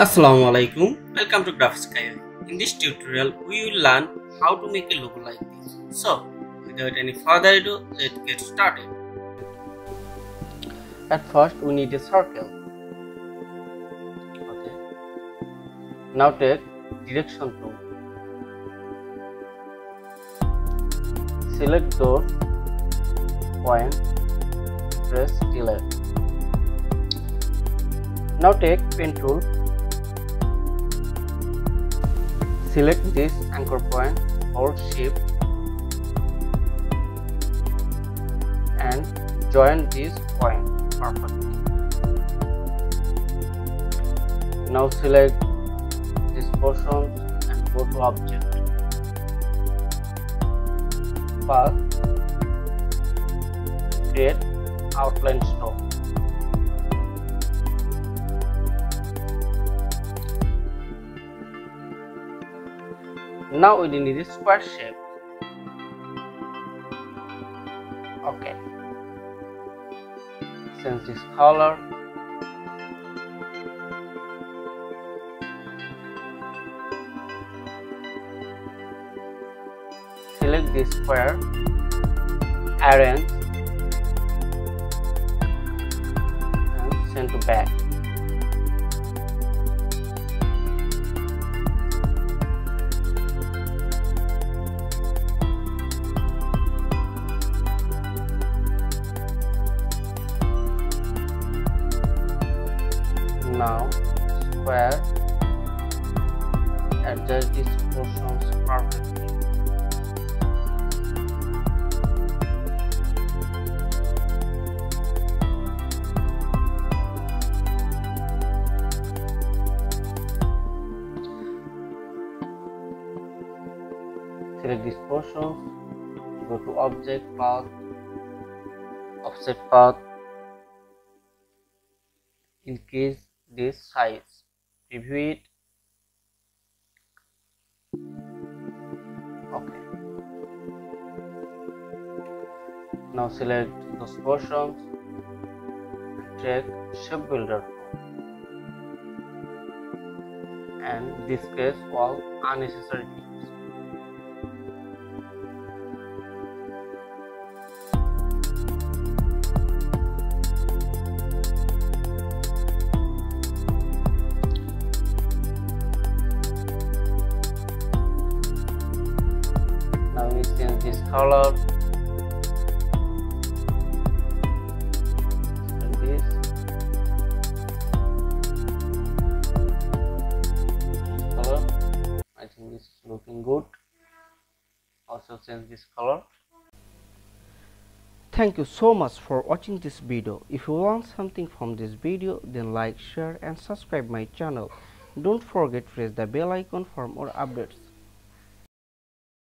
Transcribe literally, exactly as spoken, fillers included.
Assalamu alaikum, welcome to Graphics Skyway. In this tutorial, we will learn how to make a logo like this. So, without any further ado, let's get started. At first, we need a circle. Okay. Now take direction tool. Select door, point, press delete. Now take pen tool. Select this anchor point, hold shift and join this point perfectly. Now select this portion and go to object, path, create outline stroke. Now we need a square shape. Okay. Change this color. Select this square. Arrange and send to back. Now square, adjust these portions perfectly. Select these portions, go to object, path, offset path, increase this size, preview it. Okay. Now select those portions and check shape builder tool and displace all unnecessary things. Change this color and this. this color. I think this is looking good. Also change this color. Thank you so much for watching this video. If you want something from this video, then like, share and subscribe my channel. Don't forget to press the bell icon for more updates.